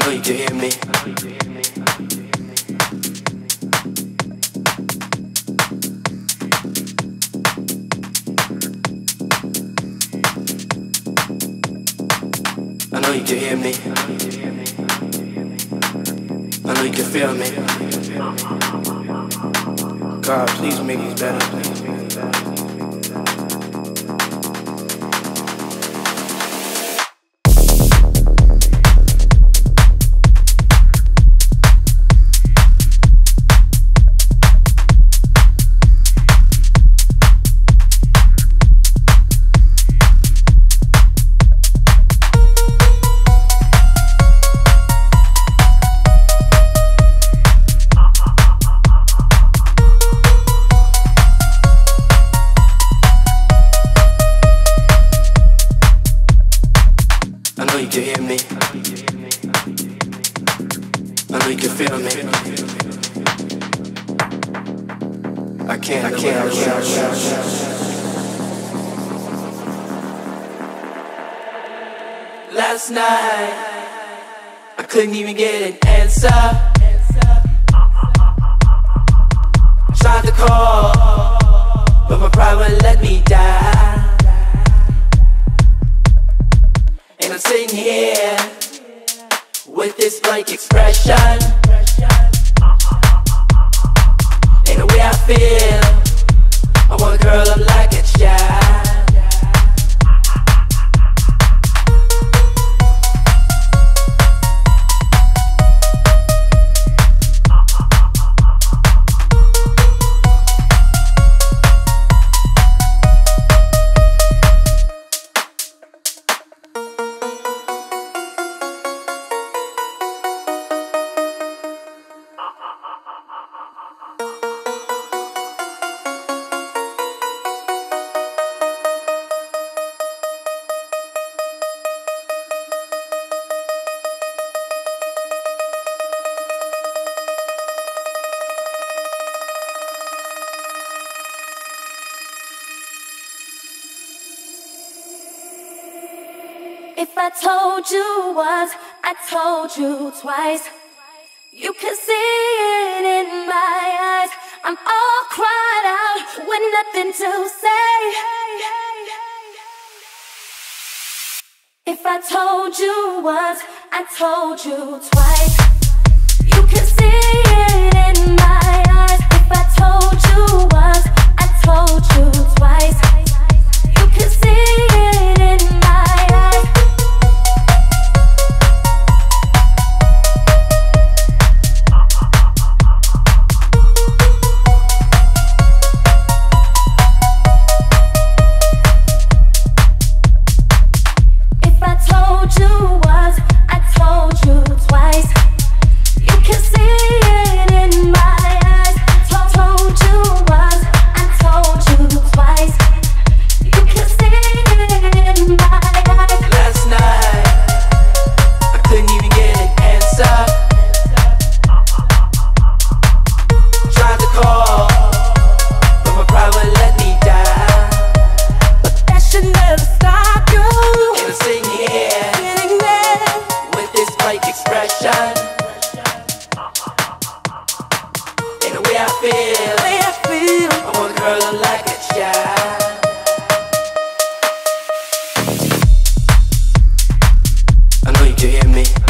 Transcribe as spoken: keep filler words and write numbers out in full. know you can hear me. I know you can hear me. I know you can feel me. God, please make these better, please make these better. You hear me? I know you can feel me. I can't, I can't, I can't, I can't. Last night, I couldn't even get an answer. I tried to call, but my pride wouldn't let me die. I'm sitting here with this blank expression, and the way I feel, I want a girl I'm like a child. If I told you once, I told you twice. You can see it in my eyes. I'm all cried out with nothing to say. If I told you once, I told you twice. You can see it in my eyes. If I told you once, I told you twice. You can see it in my eyes. You hear me?